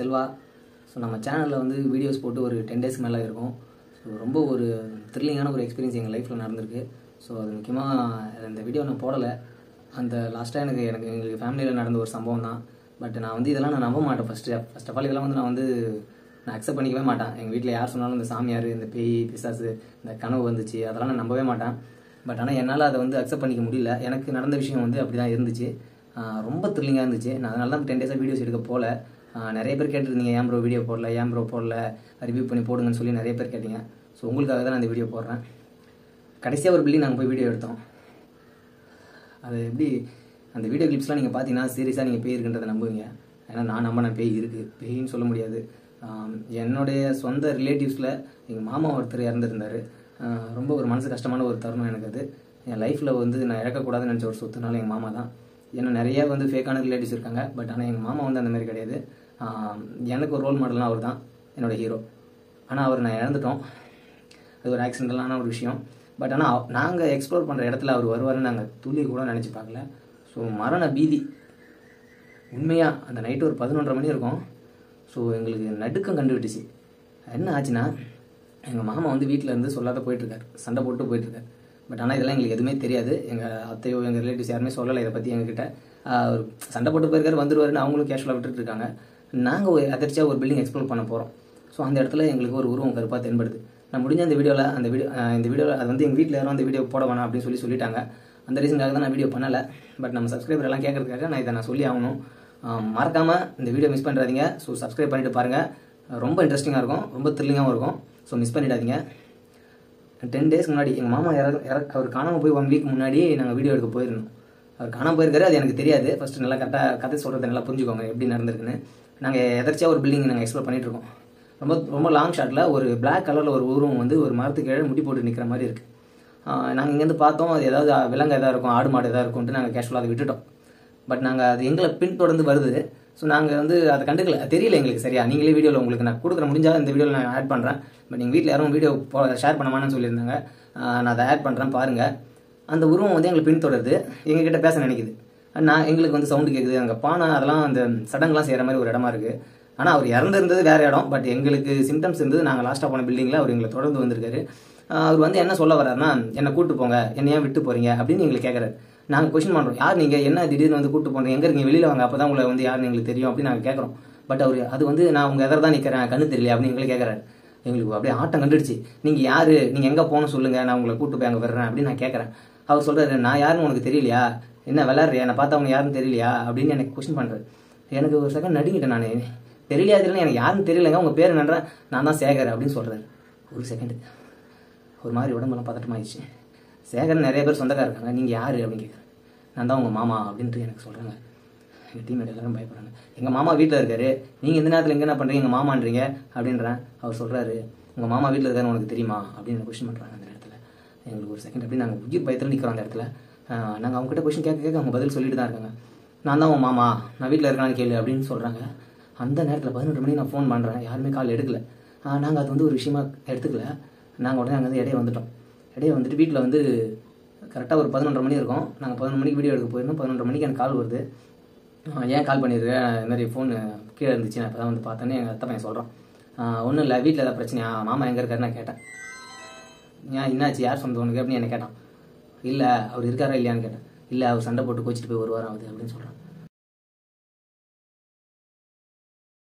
Selva. So நம்ம சேனலில் வந்து வீடியோஸ் போட்டு ஒரு 10 days மேலே இருக்கும். ஸோ ரொம்ப ஒரு த்ரில்லிங்கான ஒரு எக்ஸ்பீரியன்ஸ் எங்கள் லைஃப்பில் நடந்திருக்கு. ஸோ அது முக்கியமாக இந்த வீடியோ நான் போடலை. அந்த லாஸ்ட்டாக எனக்கு எங்களுக்கு ஃபேமிலியில் நடந்த ஒரு சம்பவம் தான். பட் நான் வந்து இதெல்லாம் நான் நம்ப மாட்டேன். ஃபர்ஸ்ட் ஆஃப் ஆல் இதெல்லாம் வந்து நான் அக்செப்ட் பண்ணிக்கவே மாட்டேன். எங்கள் வீட்டில் யார் சொன்னாலும் இந்த சாமியார், இந்த பேய் பிசாசு, இந்த கனவு வந்துச்சு, அதெல்லாம் நான் நம்பவே மாட்டேன். பட் ஆனால் என்னால் அதை வந்து அக்செப்ட் பண்ணிக்க முடியல. எனக்கு நடந்த விஷயம் வந்து அப்படி தான் இருந்துச்சு. ரொம்ப த்ரில்லிங்காக இருந்துச்சு. நான் அதனால தான் 10 days வீடியோஸ் எடுக்க போகல. நிறைய பேர் கேட்டிருந்தீங்க, ஏன் ப்ரோ வீடியோ போடல, ஏன் ப்ரோ போடல, ரிவ்யூ பண்ணி போடுங்கன்னு சொல்லி நிறைய பேர் கேட்டீங்க. ஸோ உங்களுக்காக தான் நான் இந்த வீடியோ போடுறேன். கடைசியாக ஒரு பில்லிங் நாங்கள் போய் வீடியோ எடுத்தோம். அது எப்படி அந்த வீடியோ கிளிப்ஸ்லாம் நீங்கள் பார்த்தீங்கன்னா சீரியஸாக நீங்கள் பேய் இருக்குன்றதை நம்புவீங்க. ஏன்னா நான் நம்பின பேய் இருக்குது. பேயின்னு சொல்ல முடியாது. என்னுடைய சொந்த ரிலேட்டிவ்ஸில் எங்கள் மாமா ஒருத்தர் இறந்துருந்தார். ரொம்ப ஒரு மனசு கஷ்டமான ஒரு தருணம் எனக்கு. அது என் லைஃப்பில் வந்து நான் இழக்கக்கூடாதுன்னு நினச்ச ஒரு சொத்துனால எங்கள் மாமா தான். ஏன்னா நிறையா வந்து ஃபேக்கான ரிலேட்டிவ்ஸ் இருக்காங்க. பட் ஆனால் எங்கள் மாமா வந்து அந்தமாதிரி கிடையாது. எனக்கு ஒரு ரோல் மாடல்னால் அவர் தான் என்னோடய ஹீரோ. ஆனால் அவர் நான் இழந்துட்டோம். அது ஒரு ஆக்சிடென்டலான ஒரு விஷயம். பட் ஆனால் நாங்கள் எக்ஸ்ப்ளோர் பண்ணுற இடத்துல அவர் வருவார்னு நாங்கள் துளி கூட நினச்சி பார்க்கல. ஸோ மரண பீதி உண்மையாக. அந்த நைட்டு ஒரு 11:30 இருக்கும். ஸோ எங்களுக்கு நடுக்கம் கண்டுவிட்டுச்சு. என்ன ஆச்சுன்னா எங்கள் மாமா வந்து வீட்டில் இருந்து சொல்லாத போயிட்டுருக்காரு, சண்டை போட்டு போயிட்டுருக்காரு. பட் ஆனால் இதெல்லாம் எங்களுக்கு எதுவுமே தெரியாது. எங்கள் அத்தையோ எங்கள் ரிலேட்டிவ்ஸ் யாருமே சொல்லலை இதை பற்றி. எங்ககிட்ட சண்டை போட்டு போயிருக்காரு, வந்துடுவாருன்னு அவங்களும் கேஷுவலாக விட்டுட்டுருக்காங்க. நாங்கள் ஒரு அதிர்ச்சியாக ஒரு பில்டிங் எக்ஸ்ப்ளோர் பண்ண போகிறோம். ஸோ அந்த இடத்துல எங்களுக்கு ஒரு உருவம் கருப்பாக தென்படுது. நான் முடிஞ்ச இந்த வீடியோவில் அது வந்து எங்கள் வீட்டில் யாரும் அந்த வீடியோ போட வேணாம் அப்படின்னு சொல்லி சொல்லிட்டாங்க. அந்த ரீசனுக்காக தான் நான் வீடியோ பண்ணலை. பட் நம்ம சப்ஸ்கிரைபர் எல்லாம் கேட்கறதுக்காக நான் இதை நான் சொல்லி ஆகணும். மறக்காமல் இந்த வீடியோ மிஸ் பண்ணுறாதீங்க. ஸோ சப்ஸ்கிரைப் பண்ணிட்டு பாருங்கள். ரொம்ப இன்ட்ரெஸ்டிங்காக இருக்கும், ரொம்ப த்ரில்லிங்காகவும் இருக்கும். ஸோ மிஸ் பண்ணிடாதீங்க. 10 days முன்னாடி எங்கள் மாமா அவர் காணாமல் போய் 1 week முன்னாடி நாங்கள் வீடியோ எடுக்க போயிருந்தோம். அவர் காணாமல் போயிருக்காரு, அது எனக்கு தெரியாது. ஃபஸ்ட்டு நல்லா கரெக்டாக கதை சொல்கிறது நல்லா புரிஞ்சுக்கோங்க எப்படி நடந்திருக்குன்னு. நாங்கள் எதர்ச்சியாக ஒரு பில்டிங் நாங்கள் எக்ஸ்ப்ளோர் பண்ணிட்டுருக்கோம். ரொம்ப ரொம்ப லாங் ஷாட்டில் ஒரு பிளாக் கலரில் ஒரு உருவம் வந்து ஒரு மரத்துக்கு கீழே முட்டி போட்டு நிற்கிற மாதிரி இருக்குது. நாங்கள் இங்கேருந்து பார்த்தோம், அது ஏதாவது விலங்கு எதாவது இருக்கும், ஆடு மாடு எதாவது இருக்கும்ட்டு நாங்கள் கேஷுவலாக அதை விட்டுட்டோம். பட் நாங்கள் அது எங்களை பின்தொடர்ந்து வருது. ஸோ நாங்கள் வந்து அதை கண்டுக்கல, தெரியல எங்களுக்கு சரியா. நீங்களே வீடியோவில் உங்களுக்கு நான் கொடுக்குற முடிஞ்சால் இந்த வீடியோவில் நான் ஆட் பண்ணுறேன். பட் எங்கள் வீட்டில் யாரும் வீடியோ ஷேர் பண்ணமானு சொல்லியிருந்தாங்க. நான் அதை ஆட் பண்ணுறேன் பாருங்கள். அந்த உருவம் வந்து எங்களுக்கு பின்தொடருது, எங்ககிட்ட பேச நினைக்குது. நான் எங்களுக்கு வந்து சவுண்டு கேட்குது. அங்கே பானை அதெல்லாம் அந்த சடங்குலாம் செய்கிற மாதிரி ஒரு இடமா இருக்குது. ஆனால் அவர் இறந்துருந்தது வேறு இடம். பட் எங்களுக்கு சிம்டம்ஸ் இருந்தது. நாங்கள் லாஸ்ட்டாக போன பில்டிங்கில் அவர் எங்களை தொடர்ந்து வந்திருக்காரு. அவர் வந்து என்ன சொல்ல வர்றாருன்னா, என்னை கூப்பிட்டு போங்க, என்னை ஏன் விட்டு போகிறீங்க அப்படின்னு எங்களுக்கு கேட்குறாரு. நாங்கள் கொஸ்டின் பண்ணுறோம், யார் நீங்கள், என்ன திடீர்னு வந்து கூப்பிட்டு போகிறீங்க, எங்கே இருக்கீங்க, வெளியில் வாங்க, அப்போ தான் உங்களை வந்து யாருன்னு எங்களுக்கு தெரியும் அப்படின்னு நாங்கள் கேட்குறோம். பட் அவர் அது வந்து நான் உங்கள் எதிர தான் நிற்கிறேன், கண்ணு தெரியல அப்படின்னு எங்களுக்கு கேட்குறாரு. எங்களுக்கு அப்படியே ஆட்டம் கண்டுடுச்சு. நீங்கள் யார், நீங்கள் எங்கே போகணும்னு சொல்லுங்கள், நான் உங்களை கூப்பிட்டு போய் அங்கே வர்றேன் அப்படின்னு நான் கேட்குறேன். அவர் சொல்கிறாரு, நான் யாருன்னு உனக்கு தெரியலையா, என்ன விளாட்றியா, என்னை பார்த்தா அவங்க யாருன்னு தெரியலையா அப்படின்னு எனக்கு கொஸ்டின் பண்ணுறாரு. எனக்கு ஒரு செகண்ட் நடுங்கிட்டேன். நான் தெரியலையா, தெரியல, எனக்கு யாருன்னு தெரியலைங்க, உங்கள் பேர் என்னன்றேன். நான் தான் சேகர் அப்படின்னு சொல்கிறாரு. ஒரு செகண்டு ஒரு மாதிரி உடம்பெல்லாம் பதட்டமாகிடுச்சு. சேகர் நிறைய பேர் சொந்தக்காரர் இருக்காங்க, நீங்கள் யார் அப்படின்னு கேட்குறேன். நான் தான் உங்கள் மாமா அப்படின்ட்டு எனக்கு சொல்கிறாங்க. எங்கள் டீம்மேட் எல்லாரும் பயப்படுறாங்க. எங்கள் மாமா வீட்டில் இருக்காரு, நீங்கள் இந்த நேரத்தில் எங்கே என்ன பண்ணுறீங்க, எங்கள் மாமான்றீங்க அப்படின்றேன். அவர் சொல்கிறாரு, உங்கள் மாமா வீட்டில் இருக்காருன்னு உனக்கு தெரியுமா அப்படின்னு கொஸ்டின் பண்ணுறாங்க. அந்த இடத்துல எங்களுக்கு ஒரு செகண்ட் அப்படி நாங்கள் உயிர் பயத்தில் நிற்கிறோம். அந்த இடத்துல நாங்கள் அவங்ககிட்ட கொஸ்டின் கேட்க கேட்க அவங்க பதில் சொல்லிட்டு தான் இருக்காங்க. நான் தான் உங்கள் மாமா, நான் வீட்டில் இருக்கான்னு கேளு அப்படின்னு சொல்கிறாங்க. அந்த நேரத்தில் 11 மணிக்கு நான் ஃபோன் பண்ணுறேன், யாருமே கால் எடுக்கலை. நாங்கள் அது வந்து ஒரு விஷயமா எடுத்துக்கல. நாங்கள் உடனே அங்கே வந்து இடையே வந்துவிட்டோம். இடையே வந்துட்டு வீட்டில் வந்து கரெக்டாக ஒரு 11:30 இருக்கும். நாங்கள் 11 மணிக்கு வீடியோ எடுக்க போயிருந்தோம். 11:30 எனக்கு கால் வருது. ஏன் கால் பண்ணியிருக்கேன், இதுமாதிரி ஃபோன் கீழே இருந்துச்சு, நான் இப்போ தான் வந்து பார்த்தேன்னு எங்கள் அத்தை பையன் சொல்கிறோம். ஒன்றும் இல்லை, வீட்டில் ஏதாவது பிரச்சனையா, மாமா எங்கே இருக்காரு நான் கேட்டேன். ஏன் என்னாச்சு, யார் சொந்த உனக்கு அப்படின்னு என்னை கேட்டான். இல்லை அவர் இருக்காரா இல்லையான்னு கேட்டேன். இல்லை அவர் சண்டை போட்டு கோச்சிட்டு போய் வருவாராம் அது அப்படின்னு சொல்கிறான்.